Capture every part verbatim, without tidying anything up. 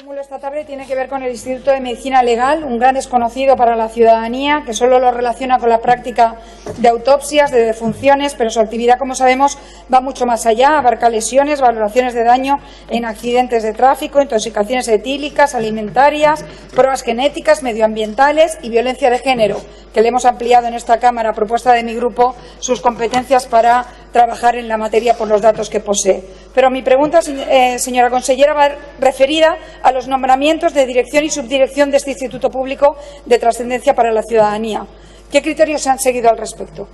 acumulo esta tarde tiene que ver con el Instituto de Medicina Legal, un gran desconocido para la ciudadanía que solo lo relaciona con la práctica de autopsias, de defunciones, pero su actividad, como sabemos, va mucho más allá, abarca lesiones, valoraciones de daño en accidentes de tráfico, intoxicaciones etílicas, alimentarias, pruebas genéticas, medioambientales y violencia de género, que le hemos ampliado en esta Cámara, a propuesta de mi grupo, sus competencias para trabajar en la materia por los datos que posee. Pero mi pregunta, eh, señora consellera, va referida a los nombramientos de dirección y subdirección de este Instituto Público de trascendencia para la ciudadanía. ¿Qué criterios se han seguido al respecto?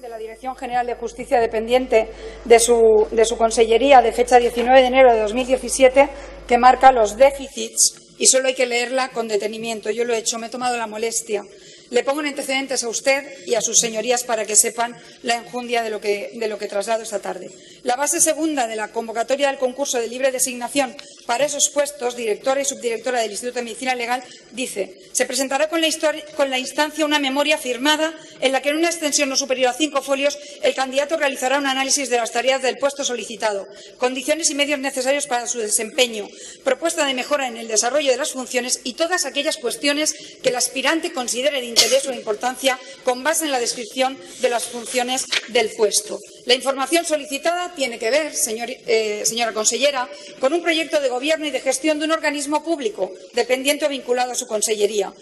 De la Dirección General de Justicia dependiente de su, de su Consellería, de fecha diecinueve de enero de dos mil diecisiete, que marca los déficits, y solo hay que leerla con detenimiento. Yo lo he hecho, me he tomado la molestia. Le pongo en antecedentes a usted y a sus señorías para que sepan la enjundia de lo que, de lo que traslado esta tarde. La base segunda de la convocatoria del concurso de libre designación para esos puestos, directora y subdirectora del Instituto de Medicina Legal, dice: se presentará con la, con la instancia una memoria firmada en la que, en una extensión no superior a cinco folios, el candidato realizará un análisis de las tareas del puesto solicitado, condiciones y medios necesarios para su desempeño, propuesta de mejora en el desarrollo de las funciones y todas aquellas cuestiones que el aspirante considere de interés interés o importancia con base en la descripción de las funciones del puesto. La información solicitada tiene que ver, señor, eh, señora consellera, con un proyecto de gobierno y de gestión de un organismo público dependiente o vinculado a su consellería.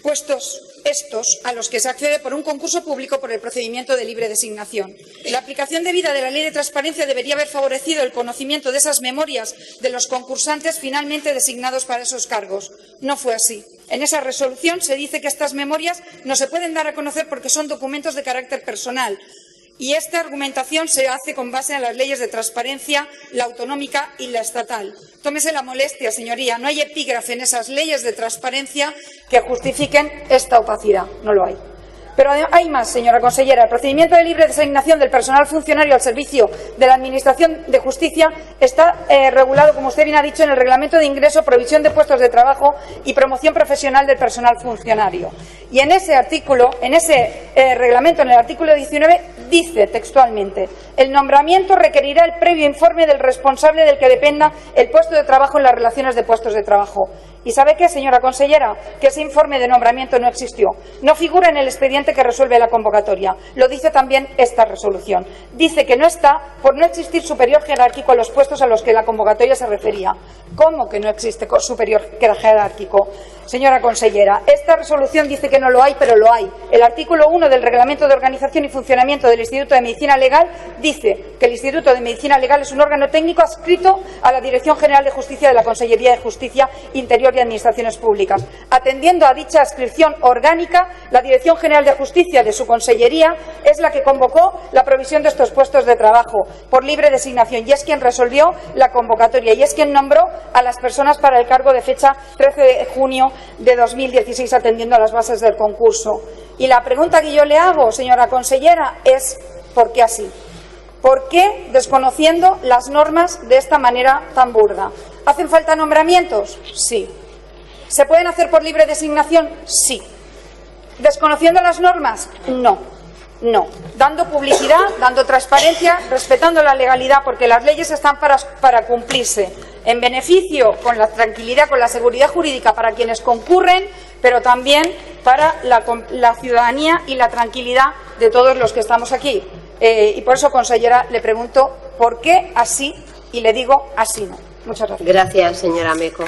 Puestos estos a los que se accede por un concurso público por el procedimiento de libre designación. La aplicación debida de la Ley de Transparencia debería haber favorecido el conocimiento de esas memorias de los concursantes finalmente designados para esos cargos. No fue así. En esa resolución se dice que estas memorias no se pueden dar a conocer porque son documentos de carácter personal. Y esta argumentación se hace con base en las leyes de transparencia, la autonómica y la estatal. Tómese la molestia, señoría. No hay epígrafe en esas leyes de transparencia que justifiquen esta opacidad. No lo hay. Pero hay más, señora consellera. El procedimiento de libre designación del personal funcionario al servicio de la Administración de Justicia está eh, regulado, como usted bien ha dicho, en el Reglamento de Ingreso, Provisión de Puestos de Trabajo y Promoción Profesional del Personal Funcionario. Y en ese artículo, en ese eh, reglamento, en el artículo diecinueve, dice textualmente: el nombramiento requerirá el previo informe del responsable del que dependa el puesto de trabajo en las relaciones de puestos de trabajo. ¿Y sabe qué, señora consellera? Que ese informe de nombramiento no existió. No figura en el expediente que resuelve la convocatoria. Lo dice también esta resolución. Dice que no está por no existir superior jerárquico a los puestos a los que la convocatoria se refería. ¿Cómo que no existe superior jerárquico? Señora consellera, esta resolución dice que no lo hay, pero lo hay. El artículo uno del Reglamento de Organización y Funcionamiento del Instituto de Medicina Legal dice que el Instituto de Medicina Legal es un órgano técnico adscrito a la Dirección General de Justicia de la Consellería de Justicia Interior y Administraciones Públicas. Atendiendo a dicha adscripción orgánica, la Dirección General de Justicia de su Consellería es la que convocó la provisión de estos puestos de trabajo por libre designación y es quien resolvió la convocatoria y es quien nombró a las personas para el cargo de fecha trece de junio de dos mil dieciséis, atendiendo a las bases del concurso. Y la pregunta que yo le hago, señora consellera, es: ¿por qué así? ¿Por qué desconociendo las normas de esta manera tan burda? ¿Hacen falta nombramientos? Sí. ¿Se pueden hacer por libre designación? Sí. ¿Desconociendo las normas? No. No. Dando publicidad, dando transparencia, respetando la legalidad, porque las leyes están para, para cumplirse, en beneficio, con la tranquilidad, con la seguridad jurídica para quienes concurren, pero también para la, la ciudadanía y la tranquilidad de todos los que estamos aquí. Eh, y por eso, consellera, le pregunto por qué así y le digo así no. Muchas gracias. Gracias, señora Meco.